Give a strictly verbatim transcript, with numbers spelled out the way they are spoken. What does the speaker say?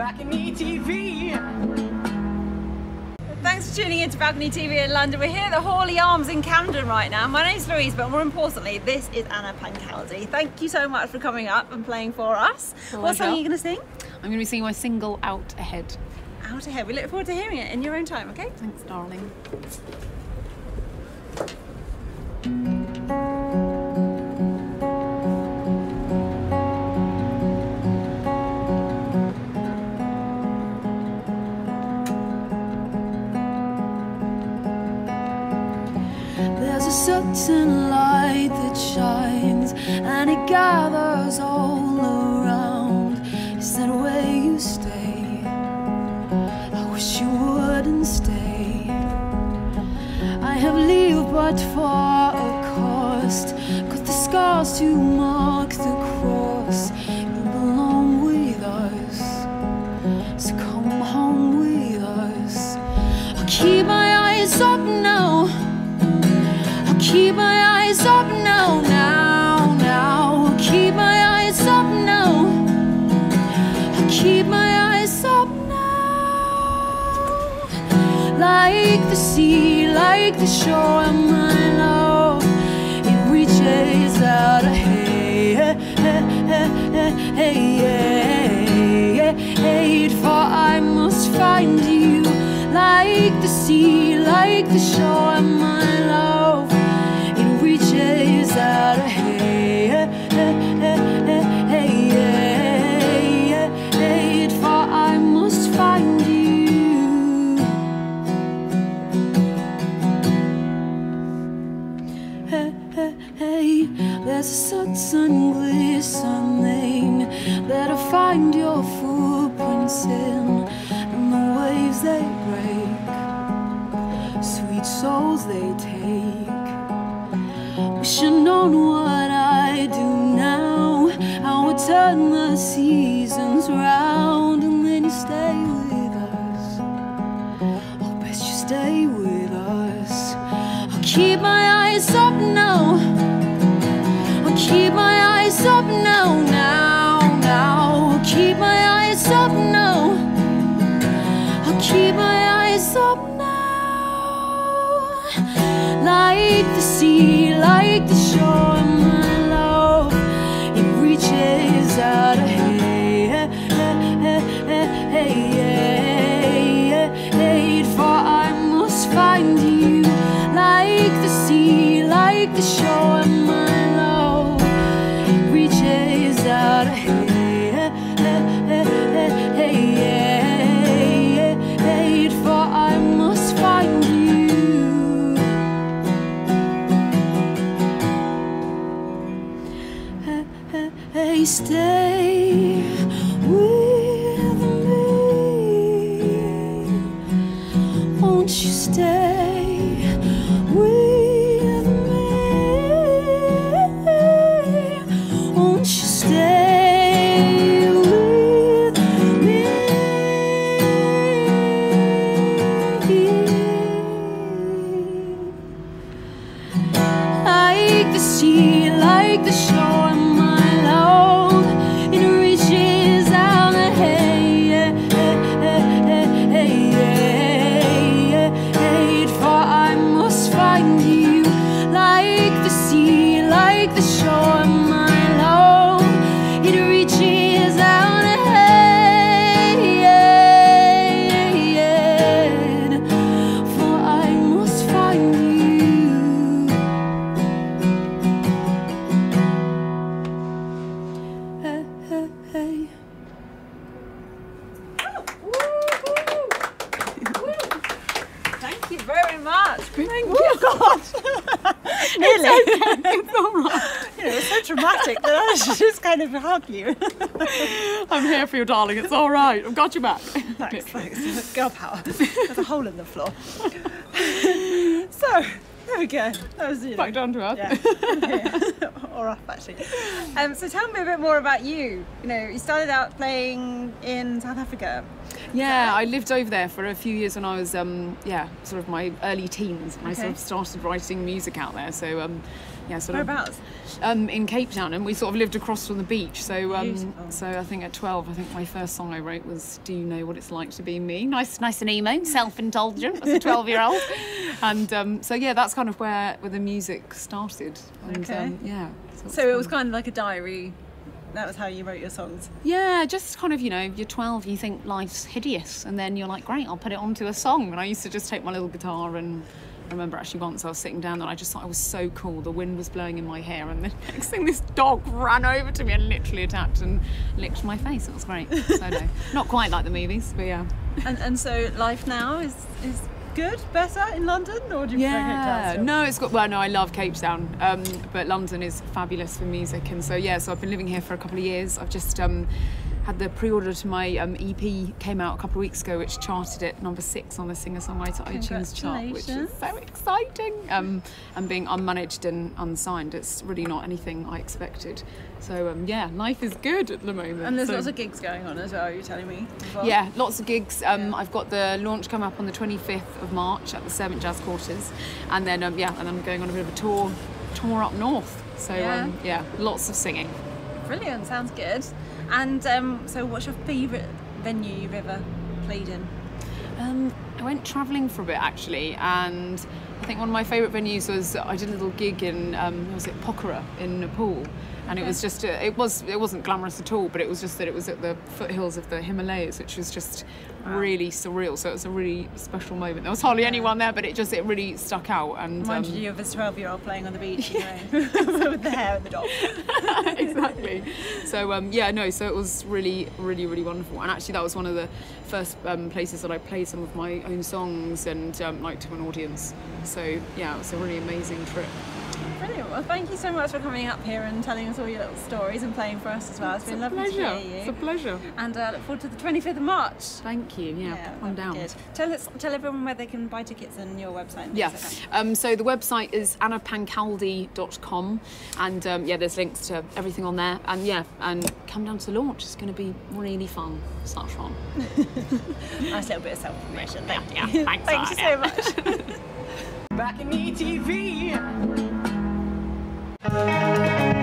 Balcony T V. Thanks for tuning in to Balcony T V in London. We're here at the Hawley Arms in Camden right now. My name's Louise, but more importantly, this is Anna Pancaldi. Thank you so much for coming up and playing for us. Well, what song are you going to sing? I'm going to be singing my single, Out Ahead. Out Ahead. We look forward to hearing it in your own time, okay? Thanks, darling. Certain light that shines and it gathers all around. Is that where you stay? I wish you wouldn't stay. I have lived but for a cost, got the scars to mark the cross. You belong with us, so come home with us. I'll keep my eyes up now. Keep my eyes up now, now, now. Keep my eyes up now. I keep my eyes up now. Like the sea, like the shore, and my love, it reaches out ahead. For I must find you. Like the sea, like the shore, and my love. Out ahead, for I must find you. Hey, hey, hey. There's a certain glistening that I find your footprints in, and the waves they break, sweet souls they take. Wish I'd known what I do now. I would turn the seasons round, and then you stay with us. I'll bet you stay with us. I'll keep my eyes up now. I'll keep my eyes up now, now, now. I'll keep my eyes up now. I'll keep my eyes up now. Like the sea, like the shore, my love, it reaches out ahead. For I must find you. Like the sea, like the shore, my love, it reaches out ahead. For I must find you. Stay with me, won't you stay with me, won't you stay with me? Like the sea, like the shore, my love. Like the shore, my love, it reaches out ahead. For I must find you. Hey, hey, hey. Oh, woo, woo, woo. Thank you very much. Thank Woo. you, God. Really? It's, okay. It's all right. You know, it's so dramatic that I should just kind of hug you. I'm here for you, darling. It's all right. I've got you back. Thanks, thanks. Girl power. There's a hole in the floor. So, there we go. That was, you know, back down to earth. Yeah. Yeah. Or up, actually. Um, so tell me a bit more about you. You know, you started out playing in South Africa. Yeah, I lived over there for a few years when I was, um, yeah, sort of my early teens. And okay. I sort of started writing music out there. So um, yeah, sort of. Whereabouts? Um, in Cape Town, and we sort of lived across from the beach. So, um, so I think at twelve, I think my first song I wrote was "Do You Know What It's Like to Be Me?" Nice, nice and emo, self-indulgent as a twelve-year-old. And um, so yeah, that's kind of where where the music started. And, okay. Um, yeah. So, so it was kind of like a diary. That was how you wrote your songs? Yeah, just kind of, you know, you're twelve, you think life's hideous, and then you're like, great, I'll put it onto a song. And I used to just take my little guitar, and I remember actually once I was sitting down and I just thought I was so cool. The wind was blowing in my hair, and the next thing, this dog ran over to me and literally attacked and licked my face. It was great. So no, not quite like the movies, but yeah. And, and so life now is... is... good, better in London, or do you yeah. prefer Cape Town? No, it's got well. No, I love Cape Town, um, but London is fabulous for music, and so yeah. So I've been living here for a couple of years. I've just um, had the pre-order to my um, E P came out a couple of weeks ago, which charted at number six on the singer-songwriter iTunes chart, which is so exciting. Um, and being unmanaged and unsigned, it's really not anything I expected. So um, yeah, life is good at the moment. And there's so. lots of gigs going on as well. Are you telling me? Well? Yeah, lots of gigs. Um, yeah. I've got the launch coming up on the twenty-fifth of March at the Servant Jazz Quarters, and then um, yeah, and I'm going on a bit of a tour, tour up north. So yeah, um, yeah lots of singing. Brilliant, sounds good. And um, so, what's your favourite venue you've ever played in? Um, I went travelling for a bit actually, and I think one of my favourite venues was I did a little gig in um, what was it Pokhara in Nepal. And it was just, a, it was, it wasn't glamorous at all, but it was just that it was at the foothills of the Himalayas, which was just wow. really surreal. So it was a really special moment. There was hardly yeah. anyone there, but it just, it really stuck out. And mind um, you, of a twelve-year-old playing on the beach, you know, with the hair and the dog. Exactly. So um, yeah, no. So it was really, really, really wonderful. And actually, that was one of the first um, places that I played some of my own songs and um, like to an audience. So yeah, it was a really amazing trip. Brilliant. Well, thank you so much for coming up here and telling us all your little stories and playing for us as well. It's, it's been lovely pleasure. to hear you. It's a pleasure. And I uh, look forward to the twenty-fifth of March. Thank you. Yeah, yeah I'm down. Good. Tell us, tell everyone where they can buy tickets and your website. And yeah. Like um, so the website is anna pancaldi dot com, and um, yeah, there's links to everything on there. And yeah, and come down to launch. It's going to be really fun. Such fun. Nice little bit of self-promotion. Yeah, thank yeah, you. Yeah, thanks thank you so yeah. much. Balcony T V. Thank you.